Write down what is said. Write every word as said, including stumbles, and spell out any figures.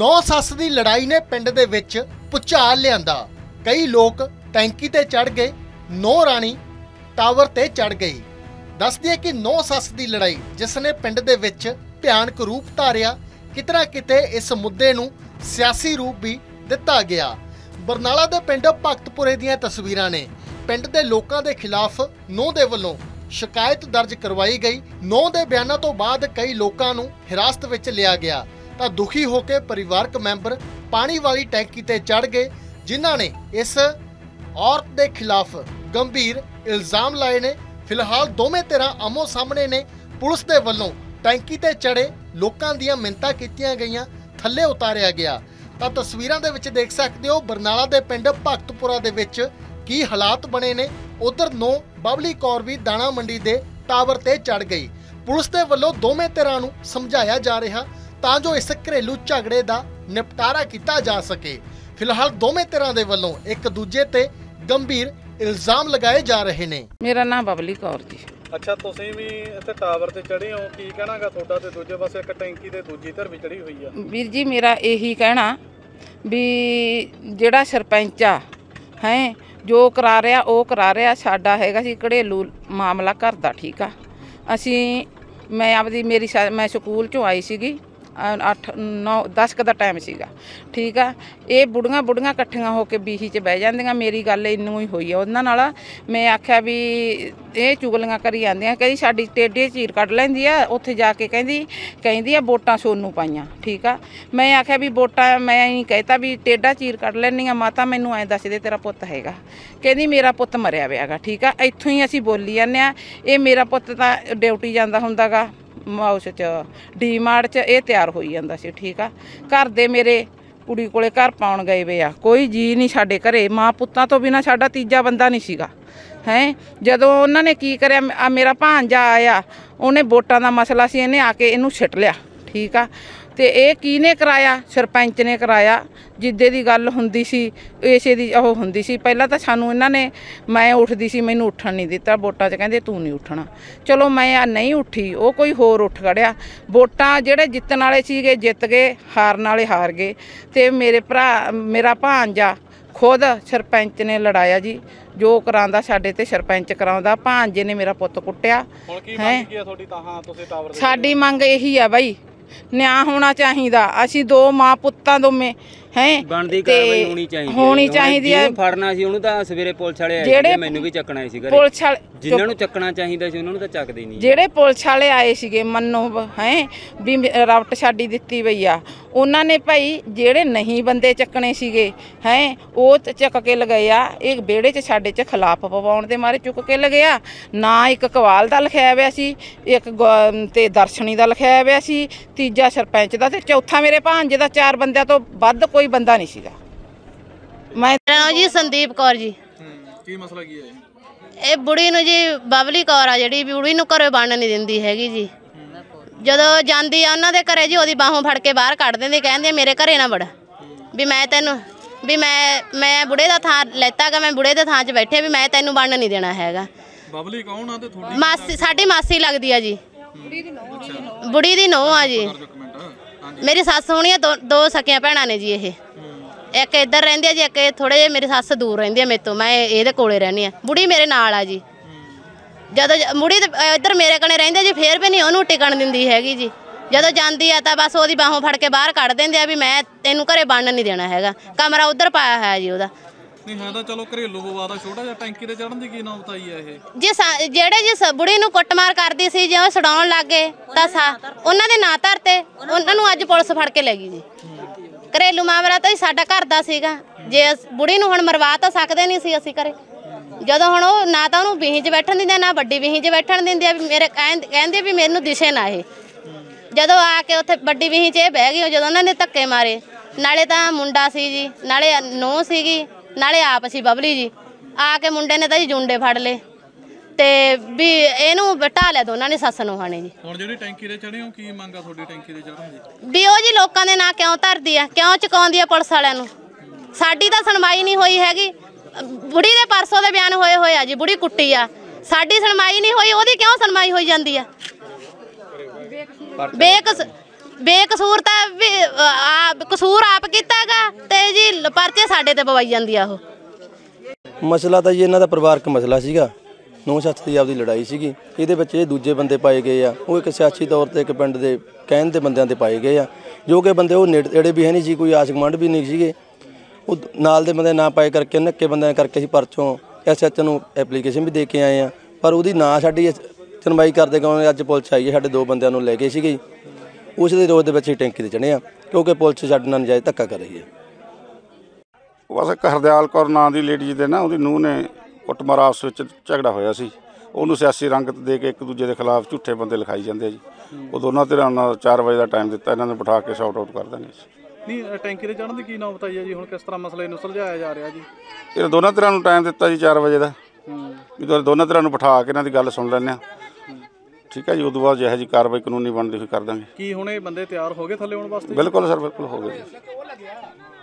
नौ सस की लड़ाई ने पिंड दे विच भुचाल लिआंदा। कई लोग टैंकी ते चढ़ गए, नौ राणी टावर ते चढ़ गई। दसदी है कि नौ सस की लड़ाई जिसने पिंड दे विच भयानक रूप धारिया, कितना किते इस मुद्दे नूं सियासी रूप भी दिता गया। बरनाला दे पिंड भगतपुरे दीआं तस्वीरां ने। पिंड दे लोकां दे खिलाफ नौ दे वल्लों शिकायत दर्ज करवाई गई। नौ दे बयानां तों बाद कई लोकां नूं हिरासत विच लिया गया तां दुखी होकर परिवारक मैंबर पानी वाली टैंकी ते चढ़ गए, जिन्हां ने इस औरत दे खिलाफ गंभीर इल्जाम लाए ने। फिलहाल दोवें धिरां आमो सामने ने। पुलिस दे वल्लों टैंकी ते चढ़े लोकां दीआं मिन्नतां कीतीआं गईआं, थल्ले उतारिया गया। तां तस्वीरां दे विच देख सकदे हो बरनाला दे पिंड भगतपुरा दे विच की हालात बने ने। उधर नौ बबली कौर भी दाणा मंडी दे टावर ते चढ़ गई। पुलिस दे वल्लों दोवें धिरां नूं समझाया जा रिहा तां जो इस घरेलू झगड़े का निपटारा किया जा सके। फिलहाल दोवें धिरां दे वल्लों एक दूजे ते गंभीर इल्जाम लगाए जा रहे ने। मेरा नाम बबली कौर जी। अच्छा, तुसीं भी इत्थे टावर ते चढ़े हो, की कहना गा तुहाडा ते दूजे पासे एक टैंकी ते दूजी धर भी चढ़ी हुई है? वीर जी मेरा यही कहना भी जिहड़ा सरपंच आ है जो करा रहा वह करा रहा, साडा हैगा जी घरेलू मामला घर दा, ठीक आ। असीं मैं आपदी मेरी मैं स्कूल चों आई सीगी, अठ नौ दस क टाइम सीगा, ठीक आ। ये बुढ़िया बुढ़िया कट्ठिया होकर बीही च बह जांदियां। मेरी गल इन्नू ही होई है उन्हां नाल। मैं आख्या भी ये चुगलियां करी जांदियां, कहदी साडी टेढ़ी चीर कट लैंदी आ, उत्थे जाके कहंदी कहंदी आ वोटां सोनू पाइयां, ठीक आ। मैं आख्या भी वोटां मैं इहीं कहता भी टेढ़ा चीर कट लैंदी आ माता, मैनूं ऐ दस दे तेरा पुत्त हैगा। कहंदी मेरा पुत्त मरिया पियागा, ठीक आ। इत्थों ही असीं बोली जांदे आ। ये मेरा पुत्त तां ड्यूटी जांदा हुंदा गा माउस च डी मार्ट च ये तैयार होई जांदा सी, ठीक आ। घर दे मेरे कुड़ी कोले घर पाउण गए वे आ, कोई जी नहीं साडे घरे, माँ पुत्तां तो बिना साडा तीजा बंदा नहीं सीगा है। जदों उन्हां ने की करिया, मेरा भांजा आया, उन्हें वोटां दा मसला सी, इहने आके इहनूं छिट लिया, ठीक आ। ते ये किहने कराया? सरपंच ने कराया। जिद्दे दी गल हुंदी सी इसे दी ओह हुंदी सी। पहला तां सानूं इन्हां ने, मैं उठदी सी मैनूं उठण नहीं दित्ता वोटां च, कहंदे तूं नहीं उठना। चलो मैं आ नहीं उठी, ओह कोई होर उठ खड़िया। वोटां जिहड़े जित्तण वाले सीगे जित्त गए, हारन वाले हार गए। ते मेरे भरा मेरा भांजा खुद सरपंच ने लड़ाया जी, जो करांदा साडे ते सरपंच करांदा। भांजे ने मेरा पुत्त कुट्टिया है। साडी मंग यही आ बई, न्याय होना चाहिदा। असी दो मां पुत्तां दोवें हैं, बनदी कार्रवाई होनी चाहिदी होनी चाहिदी है। फड़ना सी उहनूं तां सवेरे पुलिस वाले आए जे, मैनूं भी चकना सी घरे। पुलिस वाले जिन्हां नूं चकना चाहिदा सी उहनां नूं तां चकदे नहीं। जिहड़े पुलिस वाले आए सीगे मन्नो हैं भी रावट छाडी दित्ती पई आ, उहनां ने भाई जिहड़े नहीं बंदे चकने सीगे हैं ओह चक के लगाए आ। इह बेड़े च साडे च खिलाफ पवाउण दे मारे चुक के लगे आ। ना इक कवाल दा लिखिआ होइआ सी, इक ते दर्शनी दा लिखिआ होइआ सी, तीजा सरपंच दा, ते चौथा मेरे भांजे दा। चार बंदिआं तों वध कोई बंदा नहीं सीगा। मैं जी संदीप कौर जी। की मसला की है? ये बुढ़ी नूं जी बबली कौर आ जिहड़ी, बुढ़ी नूं घरों बण नहीं दिंदी हैगी जी। जदों जांदी आ उन्हां दे घरे जी, ओहदी बाहों फड़ के बाहर कढ दिंदी, कहंदी मेरे घरे ना वड़ भी मैं तैनूं भी मैं मैं बुढ़े दा थां लैता गा, मैं बुढ़े दे थां च बैठे भी मैं तैनूं बण नहीं देना हैगा। बबली कौन आ ते थोड़ी मासी, साडी मासी लगदी आ जी, बुढ़ी दी नूंह आ जी। मेरी सस होनी है, दो दो सकिया भैन ने जी। ये एक इधर रही है जी, एक थोड़े जे मेरी सस दूर रही है मेरे तो, मैं ये कोले रहनी है। बुढ़ी मेरे नाल आ जी। जदों बुढ़ी इधर मेरे कने रहिंदी जी, फिर भी नहीं उहनूं टिकण दिंदी हैगी जी। जदों जांदी आ तां बस ओहदी बाहों फड़ के बाहर कढ दिंदे आ भी मैं तैनूं घरे बण नहीं देना हैगा। कमरा उधर पाया होया जी ओहदा। ਨਹੀਂ ਹੈ ਤਾਂ ਚਲੋ ਘਰੇਲੂ ਵਿਵਾਦ ਆ ਛੋਟਾ ਜਿਹਾ, ਟੈਂਕੀ ਤੇ ਚੜਨ ਦੀ ਕੀ ਨੌਬਤ ਆਈ ਆ ਇਹ ਜੇ? ਜਿਹੜੇ ਜੀ ਬੁੜੀ ਨੂੰ ਕੁੱਟਮਾਰ ਕਰਦੀ ਸੀ ਜੇ, ਉਹ ਛਡਾਉਣ ਲੱਗ ਗਏ ਤਾਂ ਉਹਨਾਂ ਦੇ ਨਾਂ ਧਰਤੇ, ਉਹਨਾਂ ਨੂੰ ਅੱਜ ਪੁਲਿਸ ਫੜ ਕੇ ਲੈ ਗਈ ਜੀ। ਘਰੇਲੂ ਮਾਮਲਾ ਤਾਂ ਸਾਡਾ ਘਰ ਦਾ ਸੀਗਾ ਜੇ, ਬੁੜੀ ਨੂੰ ਹੁਣ ਮਰਵਾ ਤਾਂ ਸਕਦੇ ਨਹੀਂ ਸੀ ਅਸੀਂ ਘਰੇ। ਜਦੋਂ ਹੁਣ ਉਹ ਨਾ ਤਾਂ ਉਹਨੂੰ ਬੀਹੀ 'ਚ ਬੈਠਣ ਦਿੰਦੇ, ਨਾ ਵੱਡੀ ਬੀਹੀ 'ਚ ਬੈਠਣ ਦਿੰਦੇ ਆ ਵੀ ਮੇਰੇ ਕਹਿੰਦੇ ਵੀ ਮੈਨੂੰ ਦਿਸੇ ਨਾ ਇਹ। ਜਦੋਂ ਆ ਕੇ ਉੱਥੇ ਵੱਡੀ ਬੀਹੀ 'ਚ ਇਹ ਬਹਿ ਗਈ, ਜਦੋਂ ਉਹਨਾਂ ਨੇ ਧੱਕੇ ਮਾਰੇ, ਨਾਲੇ ਤਾਂ ਮੁੰਡਾ ਸੀ ਜੀ, ਨਾਲੇ ਨੂੰਹ ਸੀਗੀ, ਨਾਲੇ ਆਪ ਸੀ ਬਬਲੀ ਜੀ। ਆ ਕੇ ਮੁੰਡੇ ਨੇ ਤਾਂ ਜੀ ਜੁੰਡੇ ਫੜ ਲਏ ਤੇ ਵੀ ਇਹਨੂੰ ਬਿਠਾ ਲਿਆ ਦੋਨਾਂ ਨੇ, ਸੱਸ ਨੂੰ ਹਾਣੇ ਜੀ। ਹੁਣ ਜਿਹੜੀ ਟੈਂਕੀ ਤੇ ਚੜੇ ਹੋ, ਕੀ ਮੰਗਾ ਤੁਹਾਡੀ ਟੈਂਕੀ ਤੇ ਚੜਨ ਦੀ? ਵੀ ਉਹ ਜੀ ਲੋਕਾਂ ਦੇ ਨਾਂ ਕਿਉਂ ਧਰਦੀ ਆ, ਕਿਉਂ ਚਕਾਉਂਦੀ ਆ ਪੁਲਿਸ ਵਾਲਿਆਂ ਨੂੰ? ਸਾਡੀ ਤਾਂ ਸੁਣਵਾਈ ਨਹੀਂ ਹੋਈ ਹੈਗੀ। ਬੁੜੀ ਦੇ ਪਰਸੋਂ ਦੇ ਬਿਆਨ ਹੋਏ ਹੋਏ ਆ ਜੀ, ਬੁੜੀ ਕੁੱਟੀ ਆ, ਸਾਡੀ ਸੁਣਵਾਈ ਨਹੀਂ ਹੋਈ, ਉਹਦੀ ਕਿਉਂ ਸੁਣਵਾਈ ਹੋਈ ਜਾਂਦੀ ਆ? ਬੇਕਸ बेकसूर तो कसूर आप किया ते जी परचे साडे ते पवाई जांदी आ। ओ मसला तो जी इन्हां दा परिवारक मसला सीगा, नौ सत्त की आपकी लड़ाई सी, ये दूजे बंदे पाए गए आ, वो एक सियासी तौर पर एक पिंड के कहन के बंदों के पाए गए आ, जो कि बंदे वो नेड़े भी है नहीं सी, कोई आस गमंड भी नहीं सी, वो नाल दे बंदे ना पाए करके नक्के बंदे करके असीं परचों एस एच नूं एप्लीकेशन भी दे के आए हैं, पर उहदी ना साडी सुनवाई करदे कौन अज पुलिस आई है साडे दो बंदिआं नूं लै गए सीगे, उस दे रोज दे विच ही टैंकी ते चढ़े आ क्योंकि पुलिस साडे नाल नजायज़ धक्का कर रही है। बस हरदयाल कौर नां दी लेडी दे ना उहदी नूंह ने कुटमारा आपस में झगड़ा होया सी, उन्होंने सियासी रंगत दे के एक दूजे के खिलाफ झूठे बंदे लिखाई जाते जी, वो दोनों धिरां नूं चार बजे का टाइम दिता, इन्होंने बिठा के शॉर्ट आउट कर देंगे नहीं टैंकी से चढ़ने की की नौबत आई है जी, हुण किस तरह मसले नूं सुलझाया जा रहा जी। इन्होंने दोनों धिरां नूं टाइम दिता जी चार बजे का, भी दोनों धिरां नूं बिठा के इन्हां दी गल सुन लैंदे आ, ठीक है जी, उस बाद जिहो जी कार्रवाई कानूनी बनती हुई कर देंगे। की हुण इह बंदे तैयार हो गए थल्ले आउण वास्ते? बिल्कुल सर बिल्कुल हो गए।